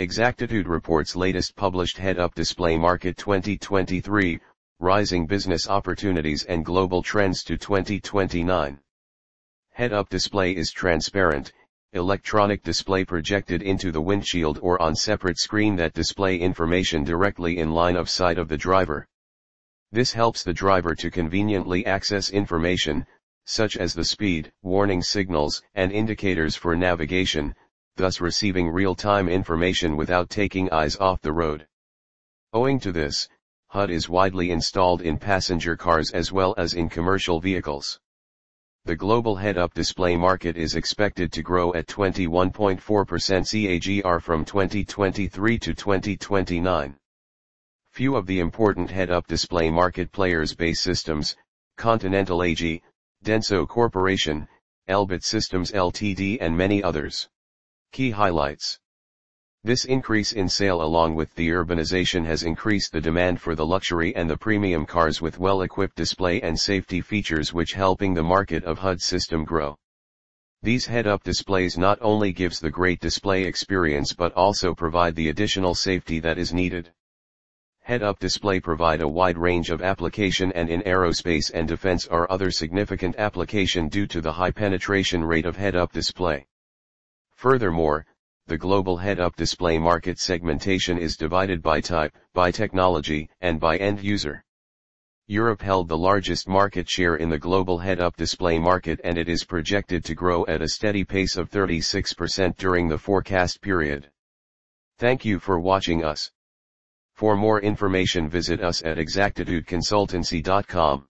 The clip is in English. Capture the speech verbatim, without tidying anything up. Exactitude reports latest published head-up display market twenty twenty-three, rising business opportunities and global trends to twenty twenty-nine. Head-up display is transparent, electronic display projected into the windshield or on separate screen that display information directly in line of sight of the driver. This helps the driver to conveniently access information, such as the speed, warning signals, and indicators for navigation, thus receiving real-time information without taking eyes off the road. Owing to this, H U D is widely installed in passenger cars as well as in commercial vehicles. The global head-up display market is expected to grow at twenty-one point four percent C A G R from twenty twenty-three to twenty twenty-nine. Few of the important head-up display market players Base Systems, Continental A G, Denso Corporation, Elbit Systems L T D and many others. Key highlights. This increase in sale along with the urbanization has increased the demand for the luxury and the premium cars with well-equipped display and safety features, which helping the market of H U D system grow. These head-up displays not only gives the great display experience but also provide the additional safety that is needed. Head-up display provide a wide range of application, and in aerospace and defense are other significant application due to the high penetration rate of head-up display. Furthermore, the global head-up display market segmentation is divided by type, by technology, and by end user. Europe held the largest market share in the global head-up display market, and it is projected to grow at a steady pace of thirty-six percent during the forecast period. Thank you for watching us. For more information visit us at exactitude consultancy dot com.